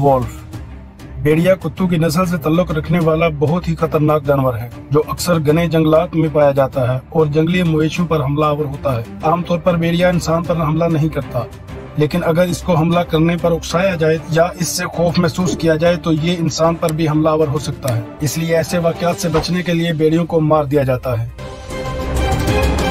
Wolf बेड़िया कुत्तों की नस्ल से तल्लुक रखने वाला बहुत ही खतरनाक जानवर है जो अक्सर घने जंगलात में पाया जाता है और जंगली मवेशियों पर हमलावर होता है। आमतौर पर बेड़िया इंसान पर हमला नहीं करता, लेकिन अगर इसको हमला करने पर उकसाया जाए या इससे खौफ महसूस किया जाए तो ये इंसान पर भी हमलावर हो सकता है। इसलिए ऐसे वाकयात से बचने के लिए बेड़ियों को मार दिया जाता है।